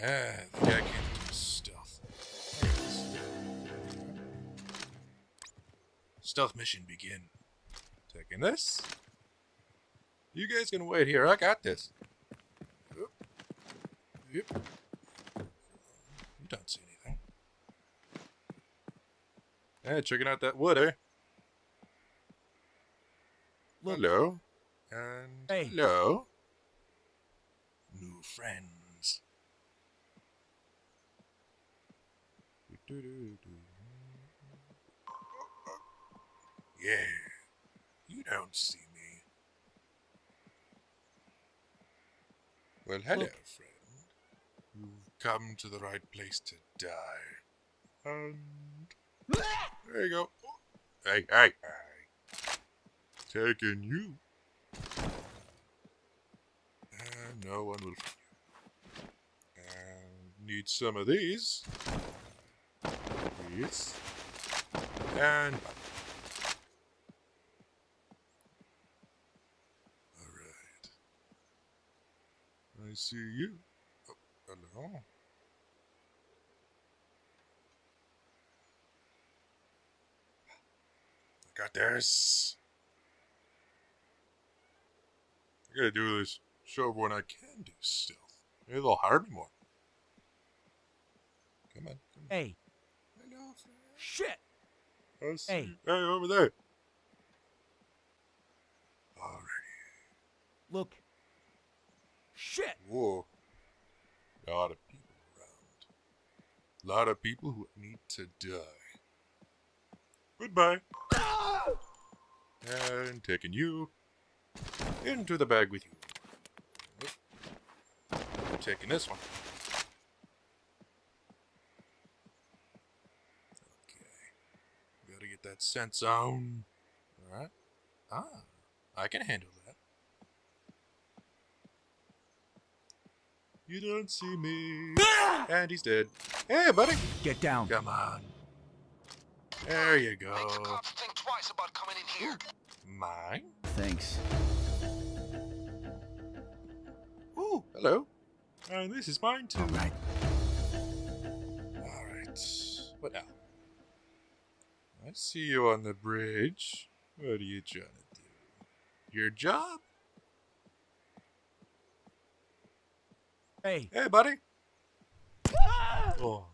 The guy can't do his stealth. There it is. Stealth mission begin. Taking this. You guys can wait here. I got this. Oop. Yep. You don't see anything. Hey, checking out that wood, eh? Hello. And hey. Hello. New friends. Yeah. You don't see me. Well, hello, look, friend. You've come to the right place to die. And... there you go. Hey, hey, hey. Taking you. And no one will find you. And need some of these. These. And... I see you. Oh, hello. I got this. I gotta do this show when I can do stealth. Maybe they'll hire me more. Come on. Come on. Hey. Hello, friend. Shit. I see hey. You. Hey, over there. Alrighty. Look. Shit! Whoa. A lot of people around. A lot of people who need to die. Goodbye. No! And taking you into the bag with you. I'm taking this one. Okay. Gotta get that scent zone. Alright. Ah. I can handle that. You don't see me. Ah! And he's dead. Hey, buddy. Get down. Come on. There you go. Make the cops think twice about coming in here. Mine? Thanks. Ooh, hello. And this is mine too. Alright. Alright. What now? I see you on the bridge. What are you trying to do? Your job? Hey. Hey, buddy. Ah! Oh.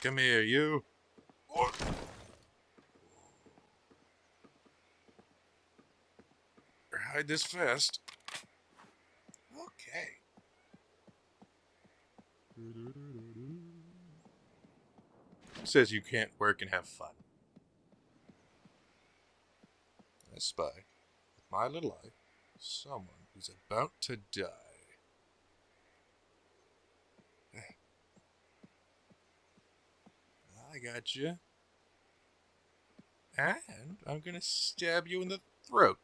Come here, you. Oh. Hide this fast. Okay. Who says you can't work and have fun? I spy with my little eye someone who's about to die. I got you. And I'm gonna stab you in the throat.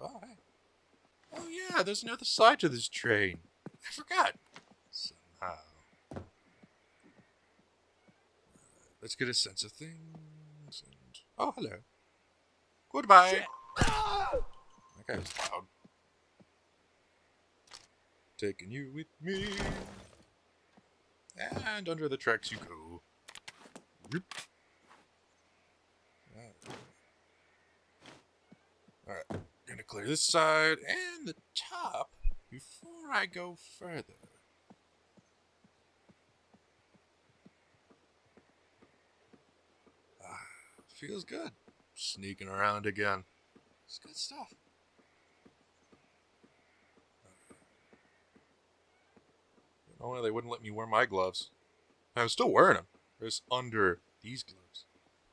Oh, hey. Oh yeah, there's another side to this train. I forgot. Somehow. Let's get a sense of things. And... oh, hello. Goodbye. Shit. That guy was loud. Taking you with me. And under the tracks you go. Alright, gonna clear this side and the top before I go further. Ah, feels good. Sneaking around again. It's good stuff. Oh, they wouldn't let me wear my gloves. I'm still wearing them. It's under these gloves.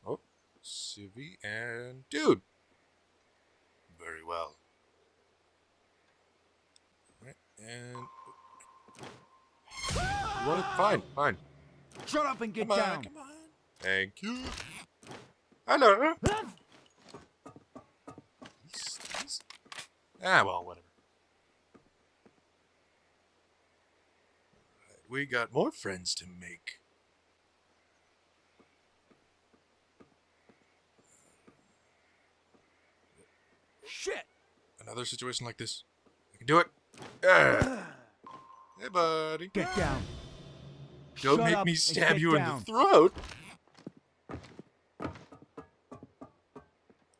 Oh, civvy and dude. Very well. Alright, and... ah! Fine, fine. Shut up and get come down. On, come on. Thank you. Hello. Ah! Ah, well, whatever. We got more friends to make. Shit! Another situation like this. I can do it. Hey, buddy. Get down. Don't Shut make me stab you down. In the throat.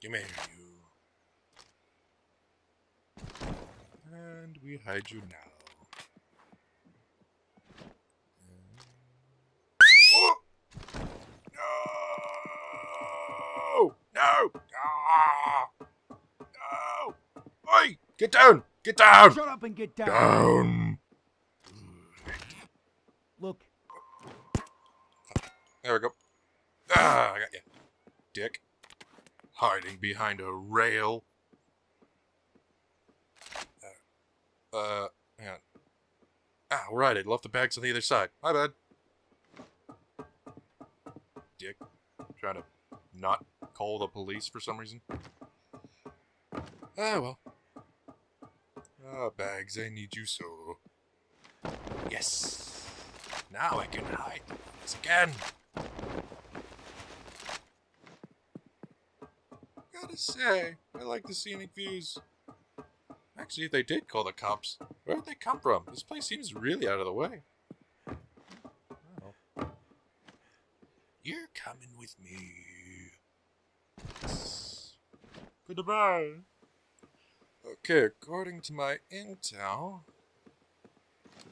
Come here, you. And we hide you now. No! No! Oi! Get down! Get down! Shut up and get down! Down! Look. There we go. Ah, I got you. Dick. Hiding behind a rail. Hang on. Ah, right. I left the bags on the other side. My bad. Dick. Trying to not call the police for some reason. Ah, well. Ah, bags, I need you so. Yes! Now I can hide this again! Gotta say, I like the scenic views. Actually, if they did call the cops, where would they come from? This place seems really out of the way. Oh. You're coming with me. Goodbye. Okay, according to my intel,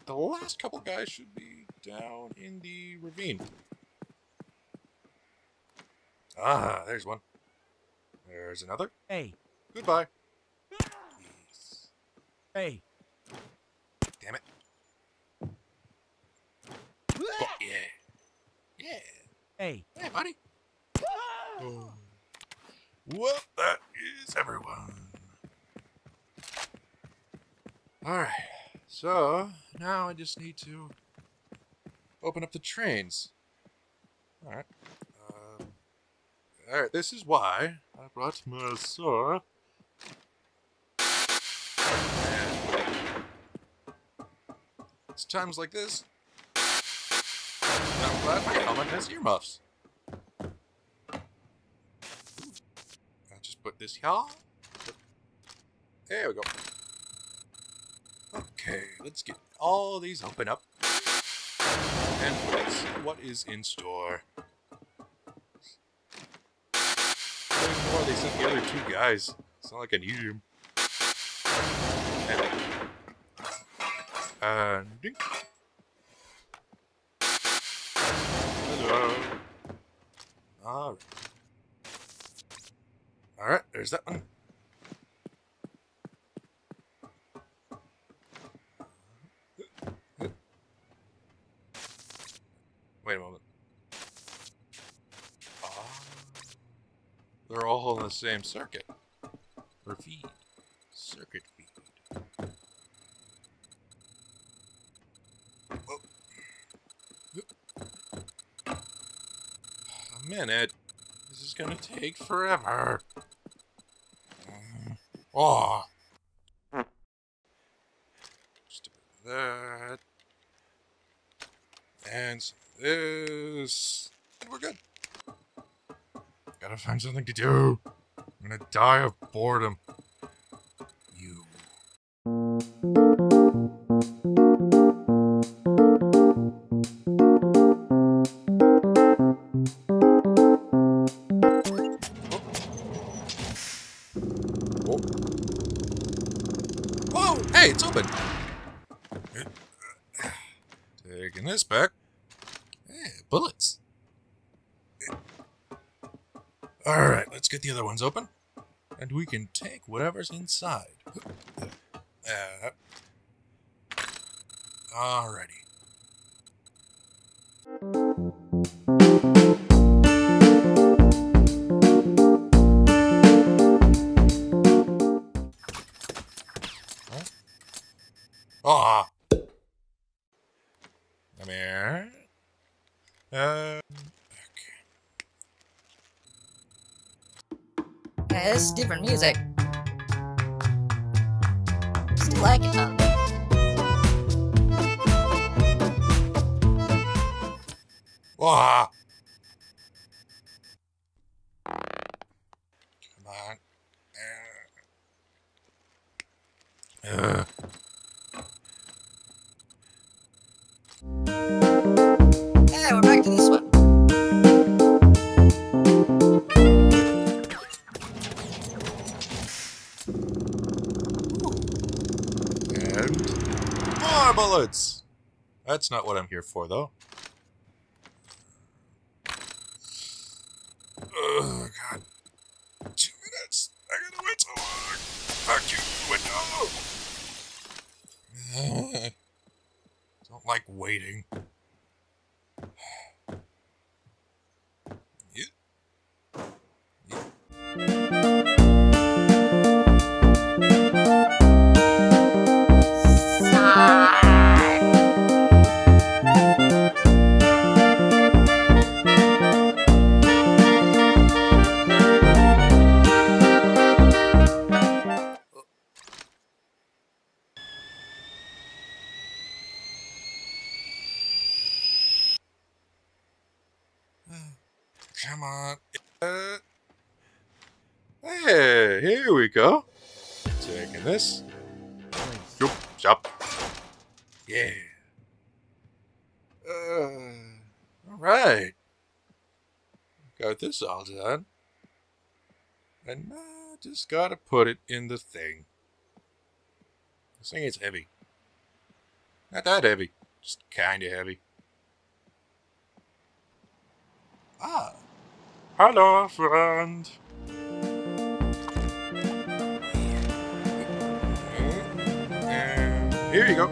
the last couple guys should be down in the ravine. Ah, there's one. There's another. Hey. Goodbye. Yes. Hey. Damn it. Oh, yeah. Yeah. Hey. Hey, buddy. Oh. Well, that is everyone. Alright, so now I just need to open up the trains. Alright. Alright, this is why I brought my sword. It's times like this. I'm glad my helmet has earmuffs. Put this here. There we go. Okay, let's get all these open up and let's see what is in store. Before they sent the other two guys. It's not like I needed them. And dink. Hello. All right. Alright, there's that one. Wait a moment. Oh, they're all in the same circuit. Or feed. Circuit feed. Oh. A minute. This is gonna take forever. Oh, just a bit of that, and some of this, and we're good. Gotta find something to do. I'm gonna die of boredom. You. Hey, it's open! Taking this back. Hey, bullets. Alright, let's get the other ones open. And we can take whatever's inside. Alrighty. Aw. Come here. Okay. Yeah, this is different music. Still like it, huh? Aw. Come on. out. More bullets! That's not what I'm here for, though. Oh, God. 2 minutes! I gotta wait so long! Fuck you, window! Don't like waiting. Come on. Hey, here we go. Taking this. Jump, jump. Yeah. Alright. Got this all done. And now just gotta put it in the thing. This thing is heavy. Not that heavy. Just kinda heavy. Ah. Hello, friend. Here you go.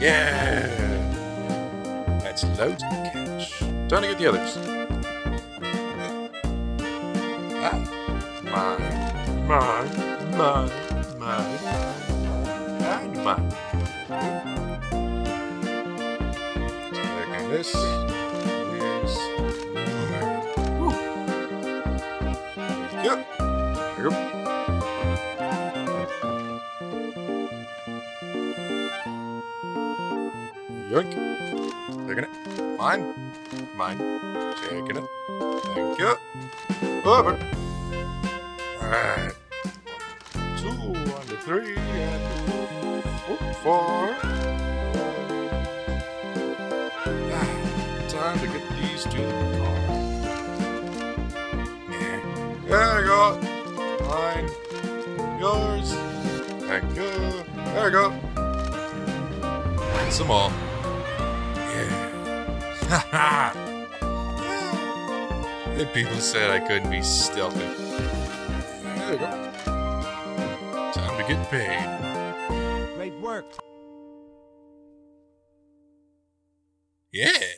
Yeah. That's loads of cash. Time to get the others. Ah. Mine. Taking this. Yep. There you go. Yoink. Taking it. Mine. Taking it. Thank you. Over. Alright. 2, 1, 3, and 4. Time to get these to the car. There you go. Mine. Yours. Thank you. There you go. And some more. Yeah. Ha ha. The people said I couldn't be stealthy. There you go. Time to get paid. Great work. Yeah.